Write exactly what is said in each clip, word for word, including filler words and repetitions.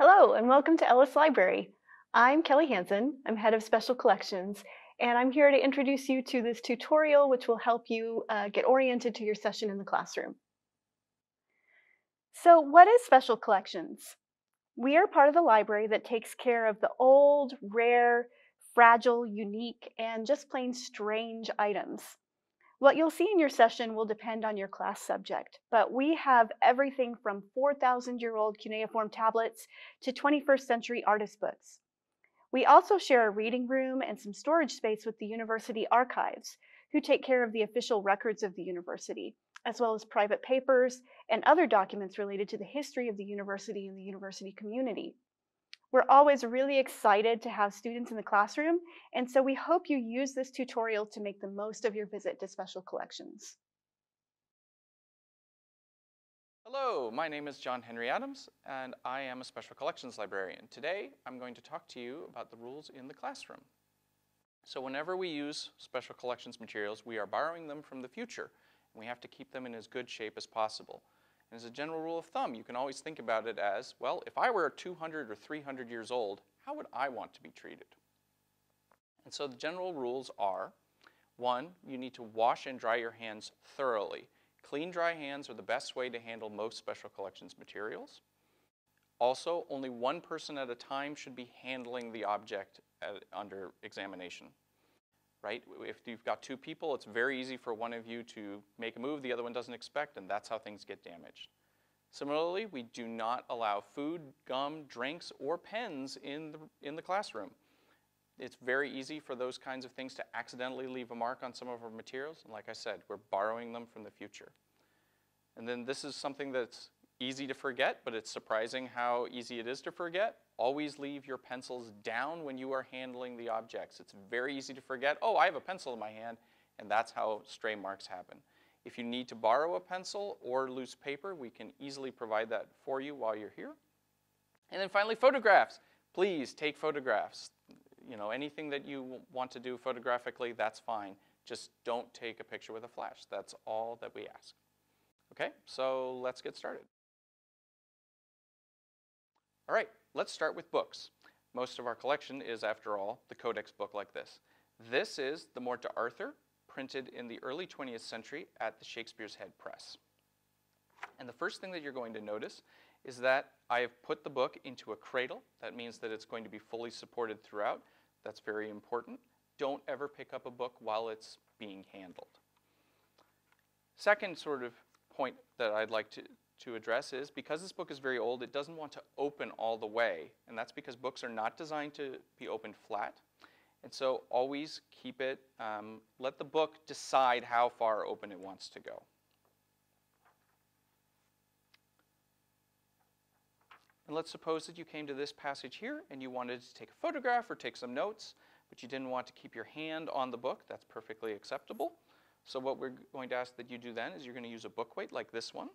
Hello and welcome to Ellis Library. I'm Kelli Hansen, I'm Head of Special Collections, and I'm here to introduce you to this tutorial which will help you uh, get oriented to your session in the classroom. So what is Special Collections? We are part of the library that takes care of the old, rare, fragile, unique, and just plain strange items. What you'll see in your session will depend on your class subject, but we have everything from four thousand year old cuneiform tablets to twenty-first century artist books. We also share a reading room and some storage space with the university archives, who take care of the official records of the university, as well as private papers and other documents related to the history of the university and the university community. We're always really excited to have students in the classroom, and so we hope you use this tutorial to make the most of your visit to Special Collections. Hello, my name is John Henry Adams, and I am a Special Collections librarian. Today, I'm going to talk to you about the rules in the classroom. So whenever we use Special Collections materials, we are borrowing them from the future, and we have to keep them in as good shape as possible. And as a general rule of thumb, you can always think about it as, well, if I were two hundred or three hundred years old, how would I want to be treated? And so the general rules are, one, you need to wash and dry your hands thoroughly. Clean, dry hands are the best way to handle most Special Collections materials. Also, only one person at a time should be handling the object at, under examination. Right? If you've got two people, it's very easy for one of you to make a move the other one doesn't expect, and that's how things get damaged. Similarly, we do not allow food, gum, drinks, or pens in the, in the classroom. It's very easy for those kinds of things to accidentally leave a mark on some of our materials, and like I said, we're borrowing them from the future. And then this is something that's easy to forget, but it's surprising how easy it is to forget. Always leave your pencils down when you are handling the objects. It's very easy to forget, oh, I have a pencil in my hand, and that's how stray marks happen. If you need to borrow a pencil or loose paper, we can easily provide that for you while you're here. And then finally, photographs. Please take photographs. You know, anything that you want to do photographically, that's fine. Just don't take a picture with a flash. That's all that we ask. Okay, so let's get started. All right, let's start with books. Most of our collection is, after all, the codex book like this. This is Le Morte d'Arthur, printed in the early twentieth century at the Shakespeare's Head Press. And the first thing that you're going to notice is that I have put the book into a cradle. That means that it's going to be fully supported throughout. That's very important. Don't ever pick up a book while it's being handled. Second sort of point that I'd like to to address is, because this book is very old, it doesn't want to open all the way, and that's because books are not designed to be opened flat, and so always keep it, um, let the book decide how far open it wants to go. And let's suppose that you came to this passage here and you wanted to take a photograph or take some notes, but you didn't want to keep your hand on the book. That's perfectly acceptable. So what we're going to ask that you do then is you're going to use a book weight like this one.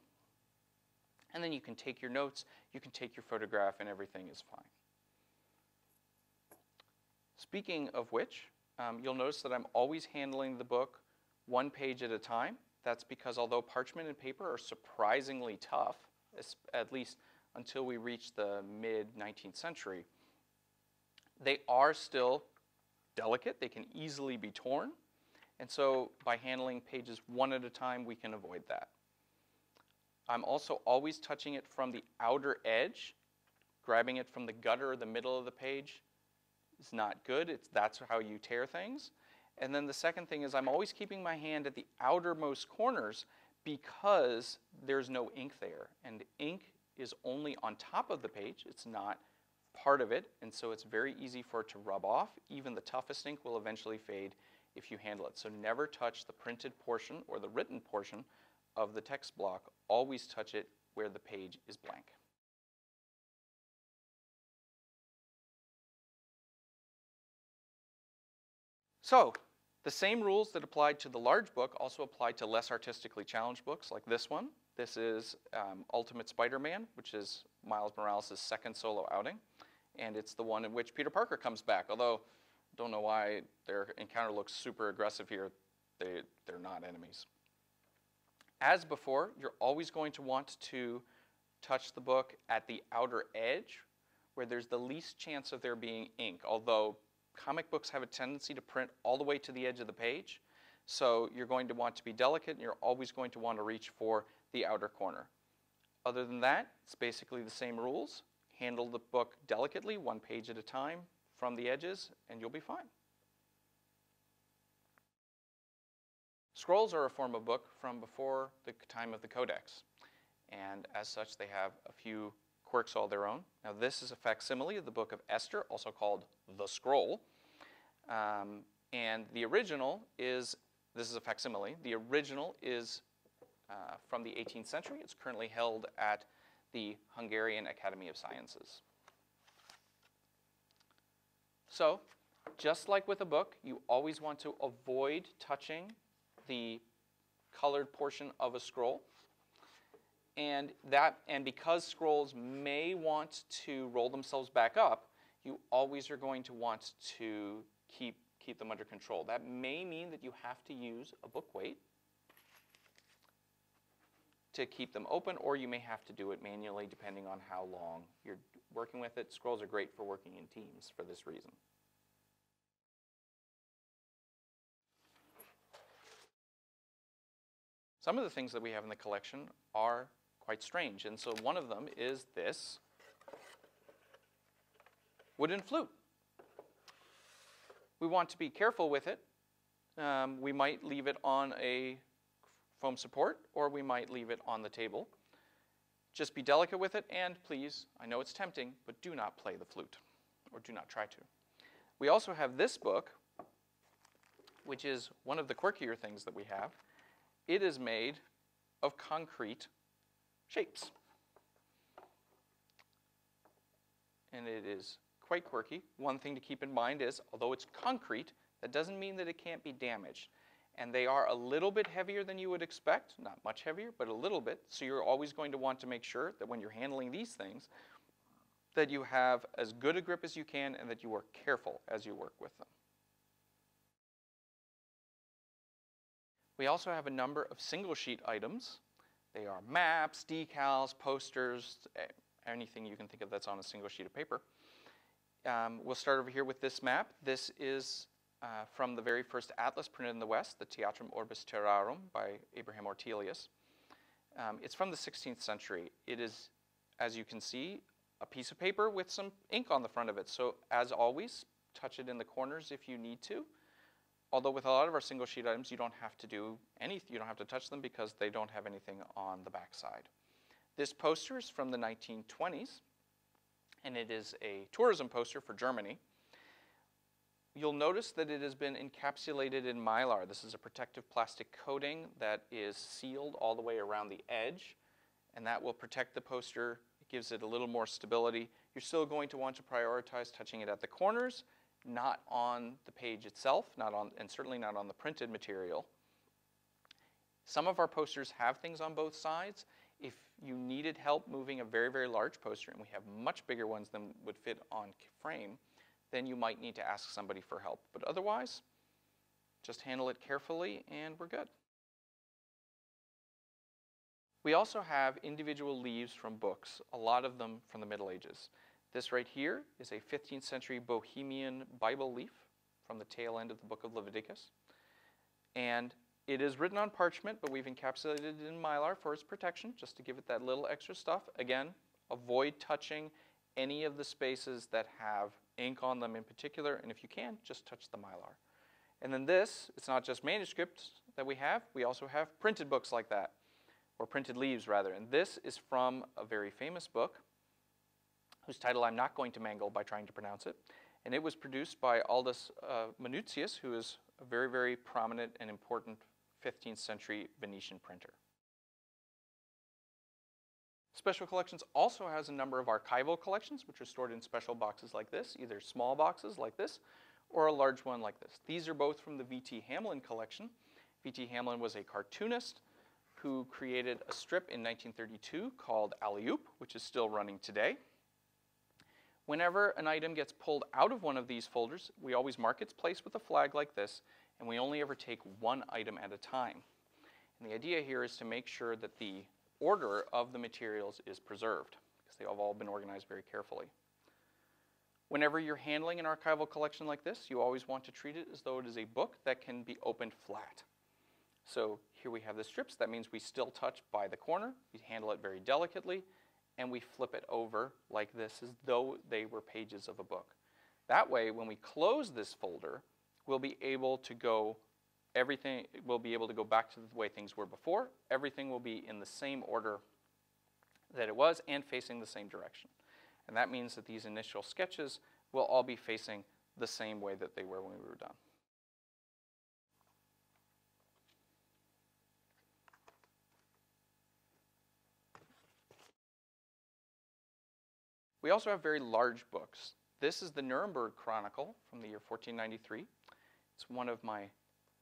And then you can take your notes, you can take your photograph, and everything is fine. Speaking of which, um, you'll notice that I'm always handling the book one page at a time. That's because although parchment and paper are surprisingly tough, at least until we reach the mid nineteenth century, they are still delicate. They can easily be torn. And so by handling pages one at a time, we can avoid that. I'm also always touching it from the outer edge. Grabbing it from the gutter or the middle of the page is not good. It's, that's how you tear things. And then the second thing is I'm always keeping my hand at the outermost corners because there's no ink there. And ink is only on top of the page. It's not part of it. And so it's very easy for it to rub off. Even the toughest ink will eventually fade if you handle it. So never touch the printed portion or the written portion of the text block. Always touch it where the page is blank. So the same rules that applied to the large book also apply to less artistically challenged books like this one. This is um, Ultimate Spider-Man, which is Miles Morales' second solo outing, and it's the one in which Peter Parker comes back, although don't know why their encounter looks super aggressive here. They, they're not enemies. As before, you're always going to want to touch the book at the outer edge where there's the least chance of there being ink, although comic books have a tendency to print all the way to the edge of the page. So you're going to want to be delicate, and you're always going to want to reach for the outer corner. Other than that, it's basically the same rules. Handle the book delicately, one page at a time, from the edges, and you'll be fine. Scrolls are a form of book from before the time of the Codex, and as such, they have a few quirks all their own. Now, this is a facsimile of the Book of Esther, also called the Scroll, um, and the original is, this is a facsimile, the original is uh, from the eighteenth century. It's currently held at the Hungarian Academy of Sciences. So, just like with a book, you always want to avoid touching the colored portion of a scroll. And, that, and because scrolls may want to roll themselves back up, you always are going to want to keep, keep them under control. That may mean that you have to use a book weight to keep them open, or you may have to do it manually depending on how long you're working with it. Scrolls are great for working in teams for this reason. Some of the things that we have in the collection are quite strange, and so one of them is this wooden flute. We want to be careful with it. Um, we might leave it on a foam support, or we might leave it on the table. Just be delicate with it, and please, I know it's tempting, but do not play the flute, or do not try to. We also have this book, which is one of the quirkier things that we have. It is made of concrete shapes. And it is quite quirky. One thing to keep in mind is, although it's concrete, that doesn't mean that it can't be damaged. And they are a little bit heavier than you would expect, not much heavier, but a little bit. So you're always going to want to make sure that when you're handling these things, that you have as good a grip as you can and that you are careful as you work with them. We also have a number of single sheet items. They are maps, decals, posters, anything you can think of that's on a single sheet of paper. Um, we'll start over here with this map. This is uh, from the very first atlas printed in the West, the Theatrum Orbis Terrarum by Abraham Ortelius. Um, it's from the sixteenth century. It is, as you can see, a piece of paper with some ink on the front of it. So as always, touch it in the corners if you need to. Although with a lot of our single sheet items, you don't have to do anything, you don't have to touch them because they don't have anything on the back side. This poster is from the nineteen twenties, and it is a tourism poster for Germany. You'll notice that it has been encapsulated in Mylar. This is a protective plastic coating that is sealed all the way around the edge, and that will protect the poster. It gives it a little more stability. You're still going to want to prioritize touching it at the corners, not on the page itself, not on, and certainly not on the printed material. Some of our posters have things on both sides. If you needed help moving a very, very large poster, and we have much bigger ones than would fit on frame, then you might need to ask somebody for help. But otherwise, just handle it carefully and we're good. We also have individual leaves from books, a lot of them from the Middle Ages. This right here is a fifteenth century Bohemian Bible leaf from the tail end of the Book of Leviticus. And it is written on parchment, but we've encapsulated it in Mylar for its protection, just to give it that little extra stuff. Again, avoid touching any of the spaces that have ink on them in particular, and if you can, just touch the Mylar. And then this, it's not just manuscripts that we have, we also have printed books like that, or printed leaves rather. And this is from a very famous book, whose title I'm not going to mangle by trying to pronounce it. And it was produced by Aldus uh, Manutius, who is a very, very prominent and important fifteenth century Venetian printer. Special Collections also has a number of archival collections, which are stored in special boxes like this, either small boxes like this, or a large one like this. These are both from the V T Hamlin collection. V T Hamlin was a cartoonist who created a strip in nineteen thirty-two called Alley Oop, which is still running today. Whenever an item gets pulled out of one of these folders, we always mark its place with a flag like this, and we only ever take one item at a time. And the idea here is to make sure that the order of the materials is preserved, because they have all been organized very carefully. Whenever you're handling an archival collection like this, you always want to treat it as though it is a book that can be opened flat. So here we have the strips. That means we still touch by the corner. We handle it very delicately, and we flip it over like this as though they were pages of a book. That way, when we close this folder, we'll be able to go everything, we'll be able to go back to the way things were before. Everything will be in the same order that it was and facing the same direction. And that means that these initial sketches will all be facing the same way that they were when we were done. We also have very large books. This is the Nuremberg Chronicle from the year fourteen ninety-three. It's one of my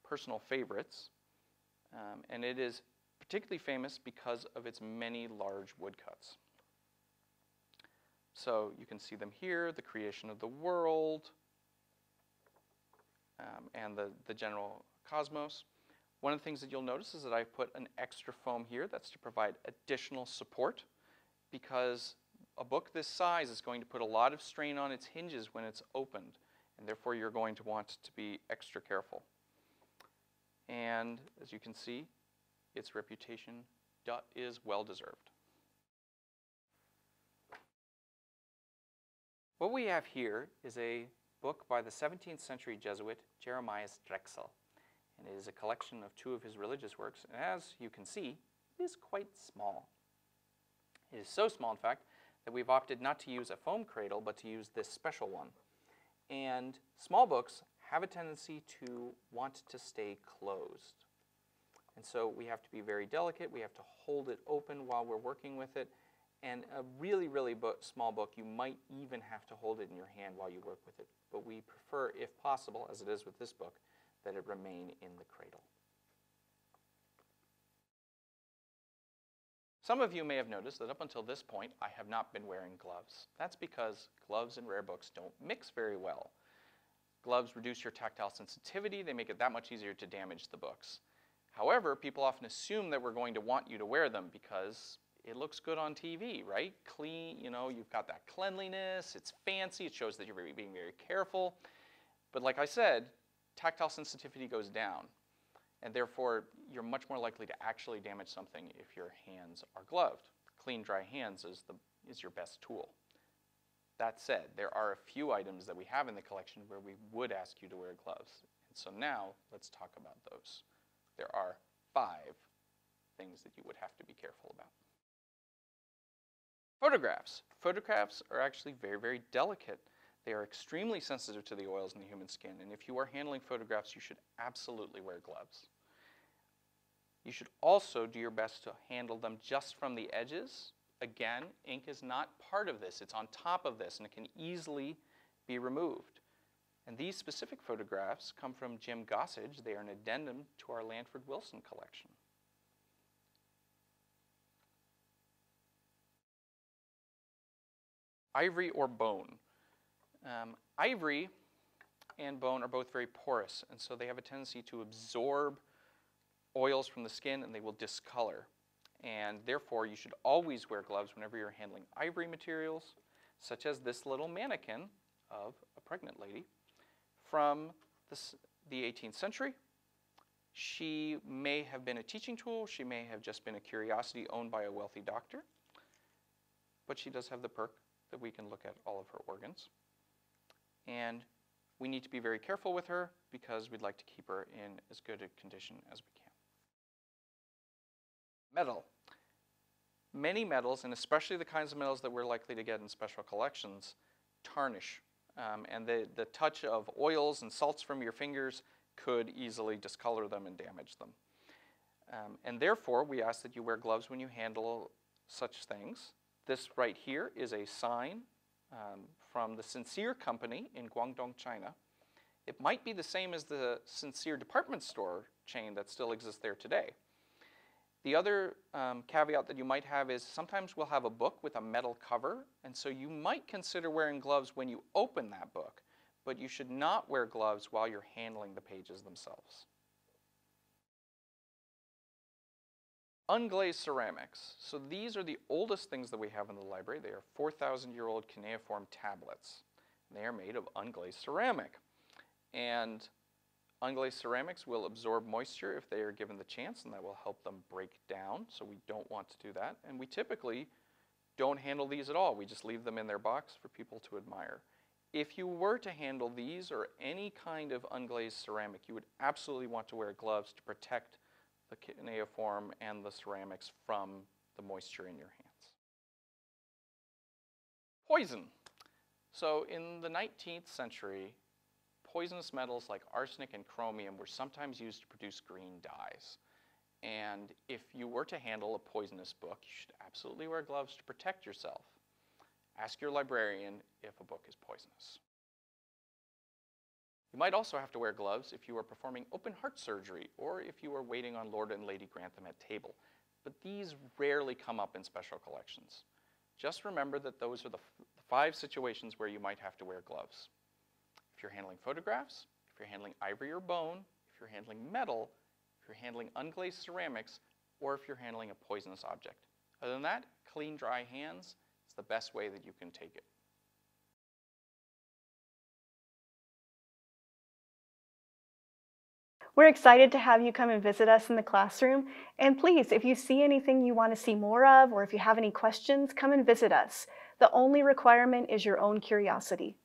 personal favorites, um, and it is particularly famous because of its many large woodcuts. So you can see them here, the creation of the world, um, and the, the general cosmos. One of the things that you'll notice is that I've put an extra foam here. That's to provide additional support, because a book this size is going to put a lot of strain on its hinges when it's opened, and therefore you're going to want to be extra careful. And as you can see, its reputation is well-deserved. What we have here is a book by the seventeenth century Jesuit Jeremiah Drexel, and it is a collection of two of his religious works, and as you can see, it is quite small. It is so small, in fact, that we've opted not to use a foam cradle, but to use this special one. And small books have a tendency to want to stay closed. And so we have to be very delicate. We have to hold it open while we're working with it. And a really, really bo- small book, you might even have to hold it in your hand while you work with it. But we prefer, if possible, as it is with this book, that it remain in the cradle. Some of you may have noticed that up until this point, I have not been wearing gloves. That's because gloves and rare books don't mix very well. Gloves reduce your tactile sensitivity. They make it that much easier to damage the books. However, people often assume that we're going to want you to wear them because it looks good on T V, right? Clean, you know, you've got that cleanliness, it's fancy, it shows that you're being very careful. But like I said, tactile sensitivity goes down, and therefore you're much more likely to actually damage something if your hands are gloved. Clean, dry hands is, the, is your best tool. That said, there are a few items that we have in the collection where we would ask you to wear gloves. And so now let's talk about those. There are five things that you would have to be careful about. Photographs. Photographs are actually very, very delicate. They are extremely sensitive to the oils in the human skin, and if you are handling photographs, you should absolutely wear gloves. You should also do your best to handle them just from the edges. Again, ink is not part of this. It's on top of this, and it can easily be removed. And these specific photographs come from Jim Gossage. They are an addendum to our Lanford Wilson collection. Ivory or bone. Um, ivory and bone are both very porous, and so they have a tendency to absorb oils from the skin, and they will discolor. And therefore, you should always wear gloves whenever you're handling ivory materials, such as this little mannequin of a pregnant lady from this, the eighteenth century. She may have been a teaching tool. She may have just been a curiosity owned by a wealthy doctor. But she does have the perk that we can look at all of her organs. And we need to be very careful with her because we'd like to keep her in as good a condition as we can. Metal. Many metals, and especially the kinds of metals that we're likely to get in special collections, tarnish. Um, and the, the touch of oils and salts from your fingers could easily discolor them and damage them. Um, and therefore, we ask that you wear gloves when you handle such things. This right here is a sign um, from the Sincere Company in Guangdong, China. It might be the same as the Sincere department store chain that still exists there today. The other um, caveat that you might have is sometimes we'll have a book with a metal cover, and so you might consider wearing gloves when you open that book, but you should not wear gloves while you're handling the pages themselves. Unglazed ceramics. So these are the oldest things that we have in the library. They are four thousand year old cuneiform tablets. They are made of unglazed ceramic. And unglazed ceramics will absorb moisture if they are given the chance, and that will help them break down, so we don't want to do that. And we typically don't handle these at all. We just leave them in their box for people to admire. If you were to handle these or any kind of unglazed ceramic, you would absolutely want to wear gloves to protect the cuneiform and the ceramics from the moisture in your hands. Poison. So in the nineteenth century, poisonous metals like arsenic and chromium were sometimes used to produce green dyes. And if you were to handle a poisonous book, you should absolutely wear gloves to protect yourself. Ask your librarian if a book is poisonous. You might also have to wear gloves if you are performing open heart surgery or if you are waiting on Lord and Lady Grantham at table. But these rarely come up in special collections. Just remember that those are the f five situations where you might have to wear gloves. If you're handling photographs, if you're handling ivory or bone, if you're handling metal, if you're handling unglazed ceramics, or if you're handling a poisonous object. Other than that, clean, dry hands is the best way that you can take it. We're excited to have you come and visit us in the classroom. And please, if you see anything you want to see more of, or if you have any questions, come and visit us. The only requirement is your own curiosity.